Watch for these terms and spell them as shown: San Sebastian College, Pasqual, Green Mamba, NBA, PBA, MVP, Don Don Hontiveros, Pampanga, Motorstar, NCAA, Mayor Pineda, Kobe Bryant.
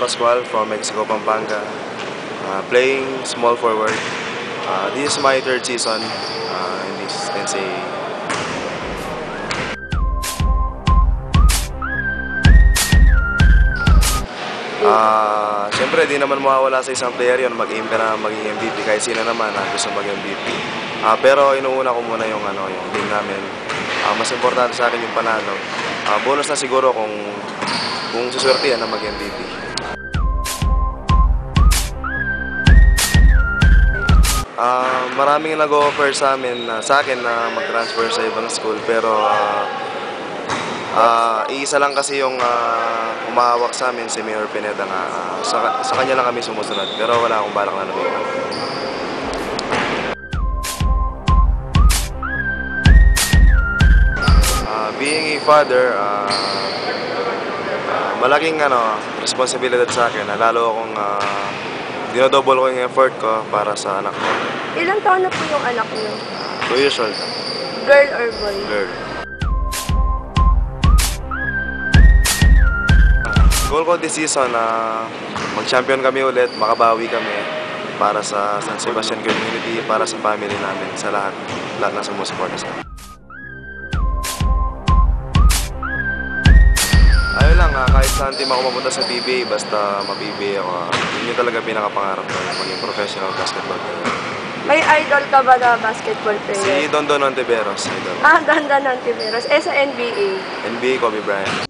Pasqual from Mexico, Pampanga, playing small forward. This is my third season in this NCAA. Siyempre, di naman mawawala sa isang player yun, mag-aim ka na maging MVP, kahit sino naman gusto mag-MVP. Pero inuuna ko muna yung team namin. Mas importante sa akin yung panalo. Bonus na siguro kung suswertihan na mag-MVP. Maraming nag-offer sa akin na mag-transfer sa ibang school, pero iisa lang kasi yung umahawak sa amin, si Mayor Pineda nga. Sa kanya lang kami sumusunod, pero wala akong balak na lumipat. Being a father, malaking responsibilidad sa akin, lalo akong dinodouble ko yung effort ko para sa anak ko. Ilang taon na po yung anak niyo? 2 years old. Girl or boy? Girl. Goal ko this season, mag-champion kami ulit, makabawi kami para sa San Sebastian community, para sa family namin, sa lahat na sumusuporta sa amin. Kahit saan team ako mapunta sa PBA, basta ma-PBA ako. Yun yung talaga pinakapangarap ko, maging professional basketball player. May idol ka ba na basketball player? Si Don Don Hontiveros. Don Don Hontiveros. Sa NBA? NBA, Kobe Bryant.